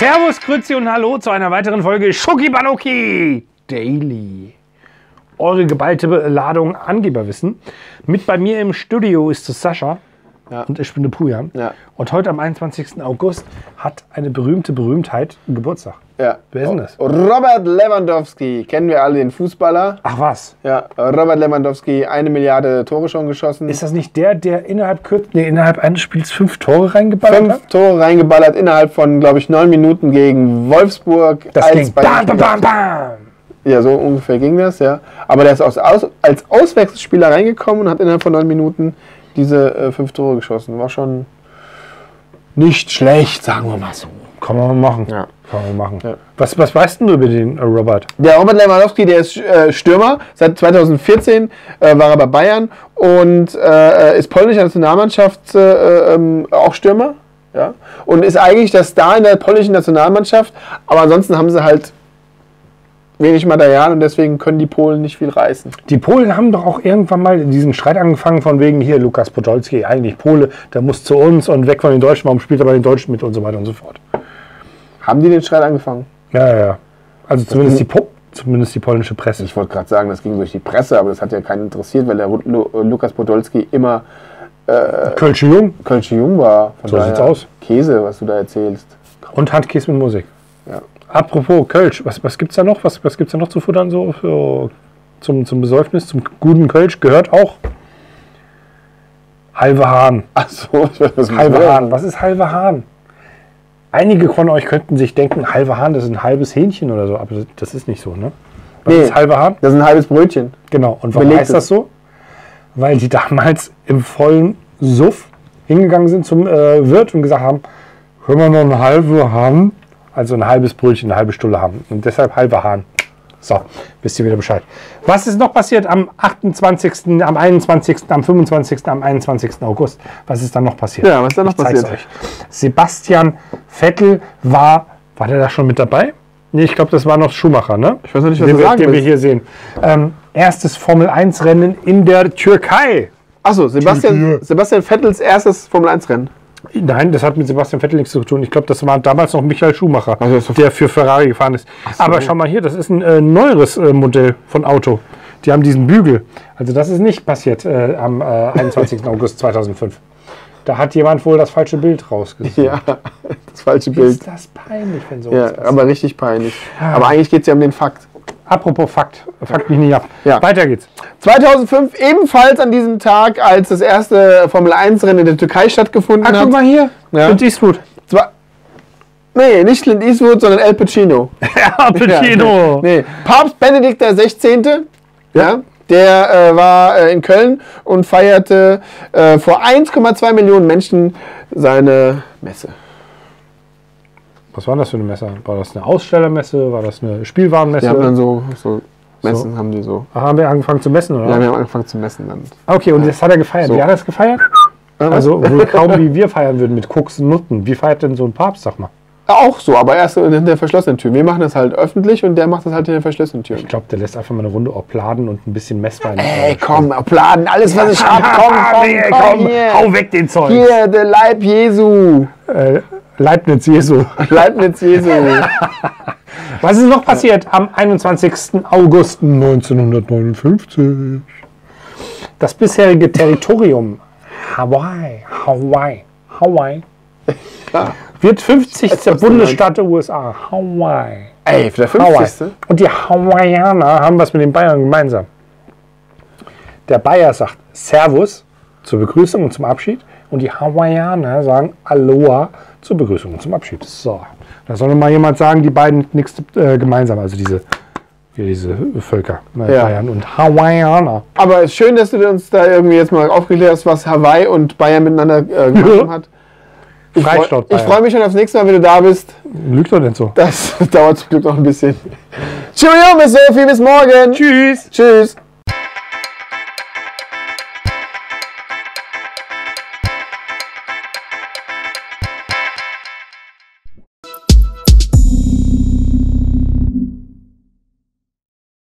Servus, Grüezi und Hallo zu einer weiteren Folge Schucki-Banucki Daily. Eure geballte Ladung Angeberwissen. Mit bei mir im Studio ist es Sascha und ich bin der Pujan. Ja. Und heute am 21. August hat eine berühmte Berühmtheit Geburtstag. Ja. Wer ist denn das? Robert Lewandowski. Kennen wir alle, den Fußballer. Ach was? Ja, Robert Lewandowski, 1 Milliarde Tore schon geschossen. Ist das nicht der, der innerhalb eines Spiels 5 Tore reingeballert hat? 5 Tore reingeballert, innerhalb von, glaube ich, 9 Minuten gegen Wolfsburg. Das ging bam, bam, bam, bam. Ja, so ungefähr ging das, ja. Aber der ist als Auswechselspieler reingekommen und hat innerhalb von 9 Minuten diese 5 Tore geschossen. War schon nicht schlecht, sagen wir mal so. Kann man machen. Ja. Kann man machen. Ja. Was weißt du über den Robert? Der Robert Lewandowski, der ist Stürmer. Seit 2014 war er bei Bayern und ist polnischer Nationalmannschaft auch Stürmer. Ja? Und ist eigentlich der Star in der polnischen Nationalmannschaft. Aber ansonsten haben sie halt wenig Material und deswegen können die Polen nicht viel reißen. Die Polen haben doch auch irgendwann mal diesen Streit angefangen von wegen hier Lukas Podolski, eigentlich Pole, der muss zu uns und weg von den Deutschen, warum spielt er bei den Deutschen mit und so weiter und so fort. Haben die den Streit angefangen? Ja, ja. Also zumindest die polnische Presse. Ich wollte gerade sagen, das ging durch die Presse, aber das hat ja keinen interessiert, weil der Lukas Podolski immer Kölsche Jung war. Von so sieht's aus. Käse, was du da erzählst. Und Handkäse mit Musik. Ja. Apropos Kölsch, was gibt's da noch? Was gibt's da noch zu futtern so für, zum Besäufnis, zum guten Kölsch? Gehört auch halbe Hahn. Ach so, ich weiß, was halbe Hahn. Was ist halbe Hahn? Einige von euch könnten sich denken, halbe Hahn, das ist ein halbes Hähnchen oder so, aber das ist nicht so, ne? Was ist halbe Hahn? Das ist ein halbes Brötchen. Genau. Und warum heißt das so? Weil die damals im vollen Suff hingegangen sind zum Wirt und gesagt haben, können wir noch eine halbe Hahn? Also ein halbes Brötchen, eine halbe Stulle haben. Und deshalb halber Hahn. So, wisst ihr wieder Bescheid. Was ist noch passiert am 28., am 21., am 25., am 21. August? Was ist dann noch passiert? Ja, was ist dann noch passiert? Euch. Sebastian Vettel war der da schon mit dabei? Nee, ich glaube, das war noch Schumacher, ne? Ich weiß noch nicht, was du sagen willst. Den wir hier sehen. Erstes Formel-1-Rennen in der Türkei. Achso, Sebastian Vettels erstes Formel-1-Rennen. Nein, das hat mit Sebastian Vettel nichts zu tun. Ich glaube, das war damals noch Michael Schumacher, der für Ferrari gefahren ist. So. Aber schau mal hier, das ist ein neueres Modell von Auto. Die haben diesen Bügel. Also das ist nicht passiert am 21. August 2005. Da hat jemand wohl das falsche Bild rausgesucht. Ja, das falsche Bild. Ist das peinlich, wenn sowas passiert? Ja, aber richtig peinlich. Aber eigentlich geht es ja um den Fakt. Apropos Fakt, mich nicht ab. Ja. Weiter geht's. 2005 ebenfalls an diesem Tag, als das erste Formel-1-Rennen in der Türkei stattgefunden hat. Guck mal hier, ja. Clint Eastwood. Nee, nicht Clint Eastwood, sondern Al Pacino. Al Pacino. Ja, nee. Papst Benedikt XVI., ja, der war in Köln und feierte vor 1,2 Millionen Menschen seine Messe. Was war das für eine Messe? War das eine Ausstellermesse? War das eine Spielwarenmesse? Die haben dann so Messen, so haben die so. Ach, haben wir angefangen zu messen, oder? Ja, wir haben angefangen zu messen dann. Okay, und das hat er gefeiert. So. Wie hat er es gefeiert? Also wohl kaum wie wir feiern würden mit Koks und Nutten. Wie feiert denn so ein Papst, sag mal? Auch so, aber erst hinter der verschlossenen Tür. Wir machen das halt öffentlich und der macht das halt hinter der verschlossenen Tür. Ich glaube, der lässt einfach mal eine Runde Opladen und ein bisschen Messwein. Ey, komm, Opladen, alles was ich hab, komm, hier. Hau weg den Zeug. Hier, der Leib Jesu. Leibniz-Jesu. Was ist noch passiert am 21. August 1959? Das bisherige Territorium Hawaii. Ja. Wird 50. Bundesstaat der USA. Hawaii. Ey, der 50. Hawaii. Und die Hawaiianer haben was mit den Bayern gemeinsam. Der Bayer sagt Servus zur Begrüßung und zum Abschied. Und die Hawaiianer sagen Aloha zur Begrüßung und zum Abschied. So, da soll mal jemand sagen, die beiden nichts gemeinsam, also diese Völker, Bayern und Hawaiianer. Aber es ist schön, dass du uns da irgendwie jetzt mal aufgeklärt hast, was Hawaii und Bayern miteinander gemacht hat. Ich freue mich schon aufs nächste Mal, wenn du da bist. Lügt doch nicht so. Das dauert zum Glück noch ein bisschen. Cheerio, bis Sophie, bis morgen. Tschüss. Tschüss.